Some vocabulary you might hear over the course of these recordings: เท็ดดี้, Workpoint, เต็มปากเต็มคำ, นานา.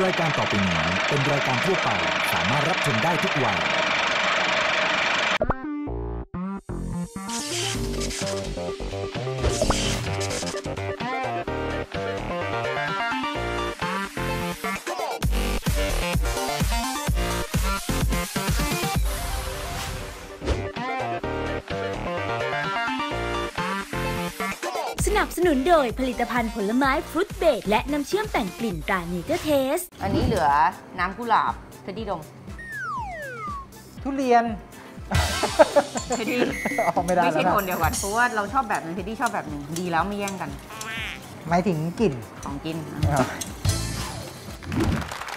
รายการต่อไปนี้เป็นรายการทั่วไปสามารถรับชมได้ทุกวัยสนับสนุนโดยผลิตภัณฑ์ผลไม้ฟรุตเบรดและน้ำเชื่อมแต่งกลิ่นตราเนเจอร์เทสอันนี้เหลือน้ำกุหลาบเธอดีดมทุเรียนเธอดีไม่ได้ไม่ใช่คนเดียวกันเพราะว่าเราชอบแบบนึงเธอดีชอบแบบนึงดีแล้วไม่แย่งกันหมายถึงกลิ่นของกิน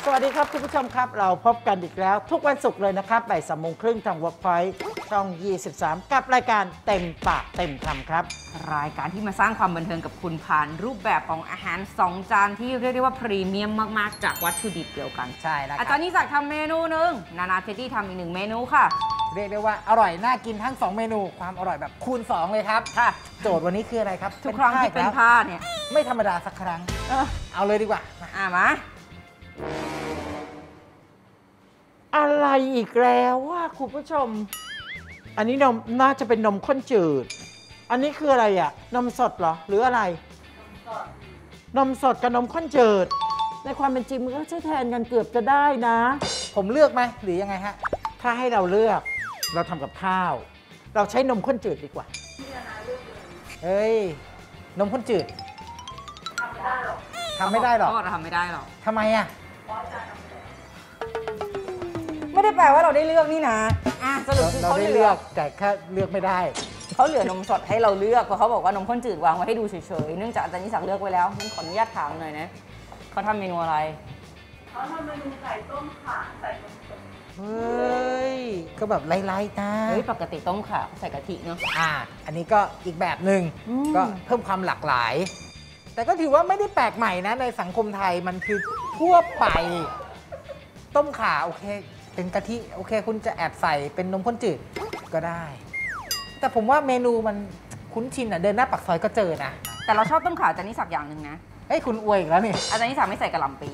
สวัสดีครับคุณผู้ชมครับเราพบกันอีกแล้วทุกวันศุกร์เลยนะครับบ่าย3 โมงครึ่งทาง Workpoint ช่อง 23กับรายการเต็มปากเต็มคำครับรายการที่มาสร้างความบันเทิงกับคุณผ่านรูปแบบของอาหาร2 จานที่เรียกได้ว่าพรีเมียมมากๆจากวัตถุดิบเดียวกันใช่แล้วอาจารย์นิสักทำเมนูหนึ่งนานาเทดดี้ทำอีก1 เมนูค่ะเรียกได้ว่าอร่อยน่ากินทั้ง2 เมนูความอร่อยแบบคูณ2เลยครับค่ะโจทย์วันนี้คืออะไรครับทุกครั้งที่เป็นผ้าเนี่ยไม่ธรรมดาสักครั้งเอาเลยดีกว่ามาอะไรอีกแล้วว่าคุณผู้ชมอันนี้นมน่าจะเป็นนมข้นจืดอันนี้คืออะไรอะนมสดเหรอหรืออะไรนมสดกับนมข้นจืดในความเป็นจริงมันก็ใช้แทนกันเกือบจะได้นะผมเลือกไหมหรือยังไงฮะถ้าให้เราเลือกเราทำกับข้าวเราใช้นมข้นจืดดีกว่าเฮ้ยนมข้นจืดทำไม่ได้หรอกทำไม่ได้หรอกทำไมอะไม่ได้แปลว่าเราได้เลือกนี่นะสรุปคือเขาเลือกแต่แค่เลือกไม่ได้เขาเหลือนมสดให้เราเลือกเพราะเขาบอกว่านมข้นจืดวางไว้ให้ดูเฉยๆเนื่องจากอาจารย์นิสักเลือกไว้แล้วงั้นขออนุญาตถามหน่อยนะเขาทำเมนูอะไรเขาทำเมนูไก่ต้มข่าใส่นมสดเฮ้ยก็แบบไล่ๆนะเฮ้ยปกติต้มข่าใส่กะทิเนาะอันนี้ก็อีกแบบหนึ่งก็เพิ่มความหลากหลายแต่ก็ถือว่าไม่ได้แปลกใหม่นะในสังคมไทยมันคือทั่วไปต้มข่าโอเคเป็นกะทิโอเคคุณจะแอบใส่เป็นนมข้นจืดก็ได้แต่ผมว่าเมนูมันคุ้นชินอ่ะเดินหน้าปากซอยก็เจอนะแต่เราชอบต้มข่าอาจารย์นิสักอย่างหนึ่งนะเฮ้ยคุณอวยอีกแล้วนี่อาจารย์นิสักไม่ใส่กะหล่ำปี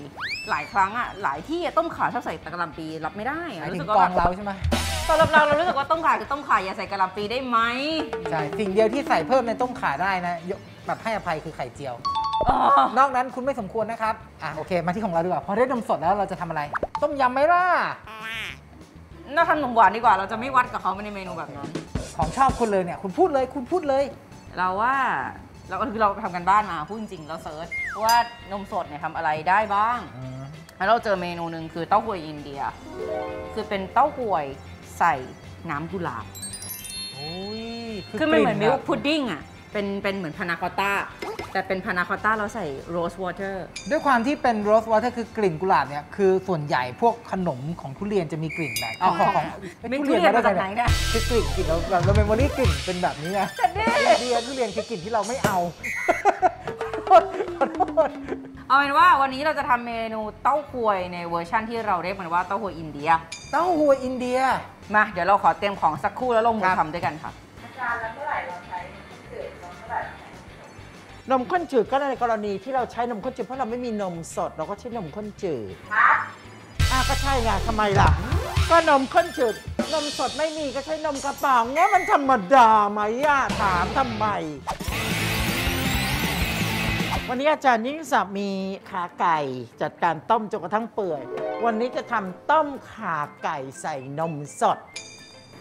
หลายครั้งอ่ะหลายที่ต้มข่าชอบใส่กะหล่ำปีรับไม่ได้หมายถึงกองเราใช่ไหมตอนเรารู้สึกว่าต้มข่าคือต้มข่าอย่าใส่กะหล่ำปีได้ไหมใช่สิ่งเดียวที่ใส่เพิ่มในต้มข่าได้นะแบบให้อภัยคือไข่เจียวนอกนั้นคุณไม่สมควรนะครับโอเคมาที่ของเราดีกว่าพอได้นมสดแล้วเราจะทำอะไรต้มยำไหมล่ะน่าทำขนมหวานดีกว่าเราจะไม่วัดกับเขาในเมนูแบบนั้นของชอบคุณเลยเนี่ยคุณพูดเลยเราว่าเราทำกันบ้านมาพูดจริงเราเซิร์ชว่านมสดเนี่ยทำอะไรได้บ้างแล้วเราเจอเมนูหนึ่งคือเต้าหวยอินเดียคือเป็นเต้าหวยใส่น้ำกุหลาบคือมันเหมือนมิลค์พุดดิ้งอ่ะเป็นเหมือนพานาคอตต้าแต่เป็นพานาคอตต้าเราใส่โรสวอเตอร์ด้วยความที่เป็นโรสวอเตอร์คือกลิ่นกุหลาบเนี่ยคือส่วนใหญ่พวกขนมของทุเรียนจะมีกลิ่นแบบของทุเรียนมาจากไหนนะคือกลิ่นเราเมมโมรี่กลิ่นเป็นแบบนี้นะทุเรียนคือกลิ่นที่เราไม่เอาเอาเป็นว่าวันนี้เราจะทำเมนูเต้าหวยในเวอร์ชั่นที่เราเรียกมันว่าเต้าหวยอินเดียมาเดี๋ยวเราขอเตรียมของสักครู่แล้วลงมือทำด้วยกันค่ะอาจารย์แล้วเมื่อไหร่เราใช้นมข้นจืดก็ในกรณีที่เราใช้นมข้นจืดเพราะเราไม่มีนมสดเราก็ใช้นมข้นจืดก็ใช่ไงทำไมล่ะก็นมข้นจืดนมสดไม่มีก็ใช้นมกระป๋องเนี่ยมันธรรมดาไหมอะถามทำไมวันนี้อาจารย์นิสักมีขาไก่จัดการต้มจนกระทั่งเปื่อยวันนี้จะทำต้มขาไก่ใส่นมสด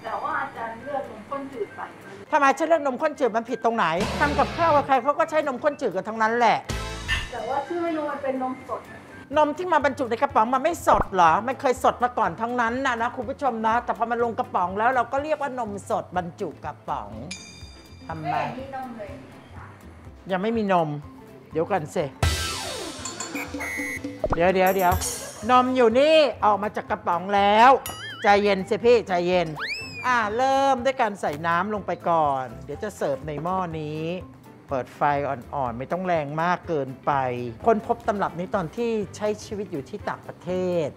แต่ว่าอาจารย์เลือกนมข้นจืดไปทำไมฉันเลือกนมข้นจืดมันผิดตรงไหนทำกับข้าวใครเขาก็ใช้นมข้นจืดกันทั้งนั้นแหละแต่ว่าชื่อเมนูมันเป็นนมสดนมที่มาบรรจุในกระป๋องมันไม่สดเหรอไม่เคยสดมาก่อนทั้งนั้นนะคุณผู้ชมนะแต่พอมันลงกระป๋องแล้วเราก็เรียกว่านมสดบรรจุกระป๋องทำไมยังไม่มีนมเดี๋ยวกันสิเดี๋ยวนมอยู่นี่ออกมาจากกระป๋องแล้วใจเย็นสิพี่ใจเย็นเริ่มด้วยการใส่น้ำลงไปก่อนเดี๋ยวจะเสิร์ฟในหม้อนี้เปิดไฟอ่อนๆไม่ต้องแรงมากเกินไปคนพบตำรับนี้ตอนที่ใช้ชีวิตอยู่ที่ต่างประเทศ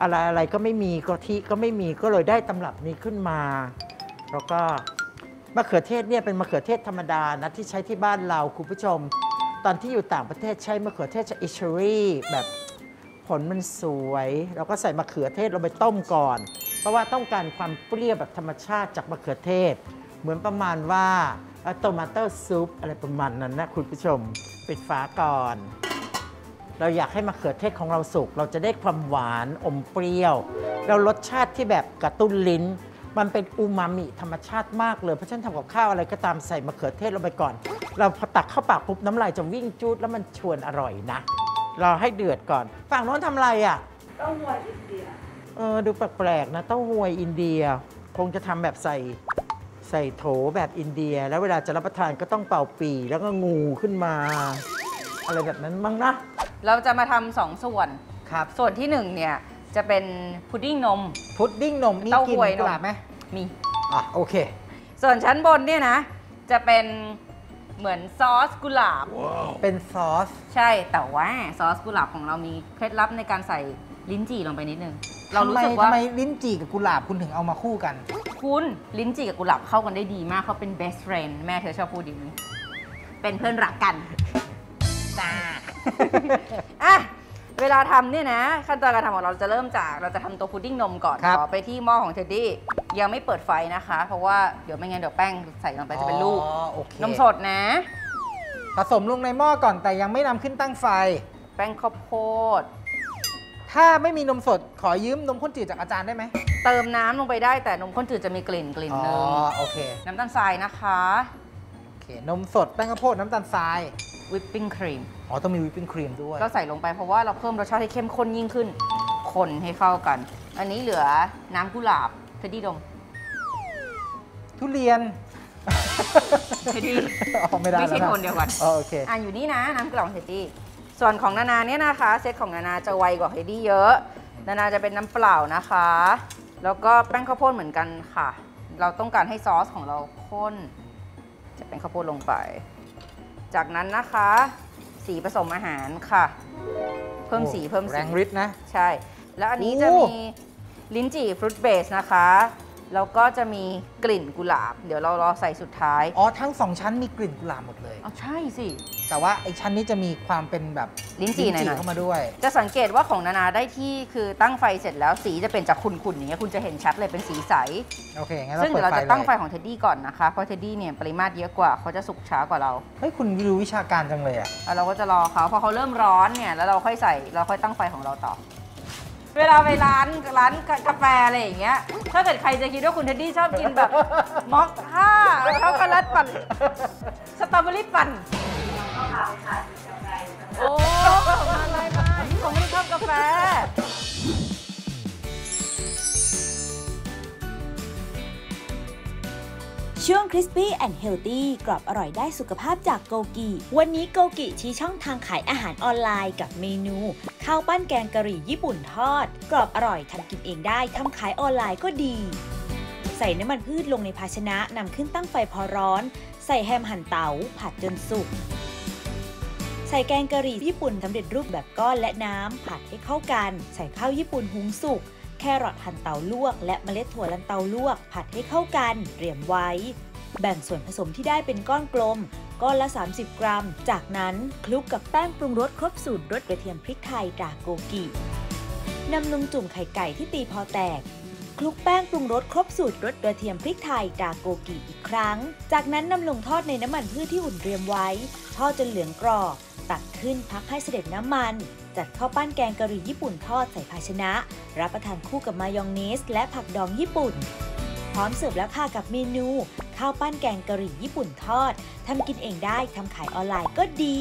อะไรก็ไม่มีกะทิก็ไม่มีก็เลยได้ตำรับนี้ขึ้นมาแล้วก็มะเขือเทศเนี่ยเป็นมะเขือเทศธรรมดานะที่ใช้ที่บ้านเราคุณผู้ชมตอนที่อยู่ต่างประเทศใช้มะเขือเทศอิชารีแบบ ผลมันสวยเราก็ใส่มะเขือเทศลงไปต้มก่อนเพราะว่าต้องการความเปรี้ยวแบบธรรมชาติจากมะเขือเทศเหมือนประมาณว่าโตมาโต้ซุปอะไรประมาณนั้นนะคุณผู้ชมปิดฝาก่อนเราอยากให้มะเขือเทศของเราสุกเราจะได้ความหวานอมเปรี้ยวแล้วรสชาติที่แบบกระตุ้นลิ้นมันเป็นอูมามิธรรมชาติมากเลยเพราะฉะนั้นทำกับข้าวอะไรก็ตามใส่มะเขือเทศลงไปก่อนเราพอตักเข้าปากปุ๊บน้ำลายจะวิ่งจูดแล้วมันชวนอร่อยนะรอให้เดือดก่อนฝั่งโน้นทำอะไรอ่ะเต้าหวยอินเดียดูแปลกๆนะเต้าหวยอินเดียคงจะทำแบบใส่โถแบบอินเดียแล้วเวลาจะรับประทานก็ต้องเป่าปีแล้วก็งูขึ้นมาอะไรแบบนั้นมั้งนะเราจะมาทำ2ส่วนครับส่วนที่1เนี่ยจะเป็นพุดดิ้งนมนี่กินกุหลาบไหมมีอ่ะโอเคส่วนชั้นบนเนี่ยนะจะเป็นเหมือนซอสกุหลาบ wow. เป็นซอสใช่แต่ว่าซอสกุหลาบของเรามีเคล็ดลับในการใส่ลิ้นจี่ลงไปนิดนึงเรารู้สึกว่าทำไมลิ้นจี่กับกุหลาบคุณถึงเอามาคู่กันคุณลิ้นจี่กับกุหลาบเข้ากันได้ดีมากเขาเป็น best friend แม่เธอชอบพูดดีนี้เป็นเพื่อนรักกันจ้า อ่ะเวลาทำเนี่ยนะขั้นตอนการทำของเราจะเริ่มจากเราจะทำตัวพุดดิ้งนมก่อนขอไปที่หม้อของเทดดี้ยังไม่เปิดไฟนะคะเพราะว่าเดี๋ยวไม่งั้นเดี๋ยวแป้งใส่ลงไปจะเป็นลูกนมสดนะผสมลงในหม้อก่อนแต่ยังไม่นำขึ้นตั้งไฟแป้งข้าวโพดถ้าไม่มีนมสดขอยืมนมข้นจืดจากอาจารย์ได้ไหมเติมน้ำลงไปได้แต่นมข้นจืดจะมีกลิ่นนึงน้ำตาลทรายนะคะนมสดแป้งข้าวโพดน้ำตาลทรายวิปปิ้งครีมอ๋อต้องมีวิปปิ้งครีมด้วยเราใส่ลงไปเพราะว่าเราเพิ่มรสชาติให้เข้มข้นยิ่งขึ้นคนให้เข้ากันอันนี้เหลือน้ำกุหลาบเทดดี้ดมทุเรียนเทดดี้ไม่ได้ไม่ใช่คนเดียวกันโอเคอยู่นี่นะน้ำกุหลาบเทดดี้ส่วนของนานาเนี่ยนะคะเซตของนานาจะไวกว่าเทดดี้เยอะนานาจะเป็นน้ำเปล่านะคะแล้วก็แป้งข้าวโพดเหมือนกันค่ะเราต้องการให้ซอสของเราข้นจะเป็นข้าวโพดลงไปจากนั้นนะคะสีผสมอาหารค่ะเพิ่มสีแรงฤทธิ์นะใช่แล้วอันนี้จะมีลิ้นจี่ฟรุตเบสนะคะแล้วก็จะมีกลิ่นกุหลาบเดี๋ยวเรารอใส่สุดท้ายอ๋อทั้ง2ชั้นมีกลิ่นกุหลาบหมดเลยอ๋อใช่สิแต่ว่าไอชั้นนี้จะมีความเป็นแบบลิ้นจี่เข้ามาด้วยจะสังเกตว่าของนานาได้ที่คือตั้งไฟเสร็จแล้วสีจะเป็นจากขุ่นๆอย่างเงี้ยคุณจะเห็นชัดเลยเป็นสีใสโอเคงั้นซึ่งเราจะตั้งไฟของเทดดี้ก่อนนะคะเพราะเทดดี้เนี่ยปริมาตรเยอะกว่าเขาจะสุกช้ากว่าเราเฮ้ยคุณรู้วิชาการจังเลยอ่ะเราก็จะรอเขาพอเขาเริ่มร้อนเนี่ยแล้วเราค่อยใส่เราค่อยตั้งไฟของเราต่อเวลาไปร้านกาแฟอะไรอย่างเงี้ยถ้าเกิดใครจะคิดว่าคุณเทดดี้ชอบกินแบบมอคค่าช็อกโกแลตปั่นสตรอเบอรี่ปั่นโอ้มาอะไรมาผมไม่ได้ชอบกาแฟช่วง Crispy and Healthy กรอบอร่อยได้สุขภาพจากโกกิวันนี้โกกิชี้ช่องทางขายอาหารออนไลน์กับเมนูข้าวปั้นแกงกะหรี่ญี่ปุ่นทอดกรอบอร่อยทำกินเองได้ทำขายออนไลน์ก็ดีใส่น้ำมันพืชลงในภาชนะนำขึ้นตั้งไฟพอร้อนใส่แฮมหั่นเตาผัดจนสุกใส่แกงกะหรี่ญี่ปุ่นสำเร็จรูปแบบก้อนและน้ำผัดให้เข้ากันใส่ข้าวญี่ปุ่นหุงสุกแครอทหั่นเตาลวกและเมล็ดถั่วลันเตาลวกผัดให้เข้ากันเตรียมไว้แบ่งส่วนผสมที่ได้เป็นก้อนกลมก้อนละ30กรัมจากนั้นคลุกกับแป้งปรุงรสครบสูตรรสกระเทียมพริกไทยจากโกกินำลงจุ่มไข่ไก่ที่ตีพอแตกคลุกแป้งปรุงรสครบสูตรรสกระเทียมพริกไทยจากโกกิอีกครั้งจากนั้นนำลงทอดในน้ำมันพืชที่อุ่นเตรียมไว้ทอดจนเหลืองกรอบตักขึ้นพักให้เสด็จน้ำมันจัดข้าวปั้นแกงกะหรี่ญี่ปุ่นทอดใส่ภาชนะรับประทานคู่กับมายองเนสและผักดองญี่ปุ่นพร้อมเสิร์ฟแล้วค่ะกับเมนูข้าวปั้นแกงกะหรี่ญี่ปุ่นทอดทำกินเองได้ทำขายออนไลน์ก็ดี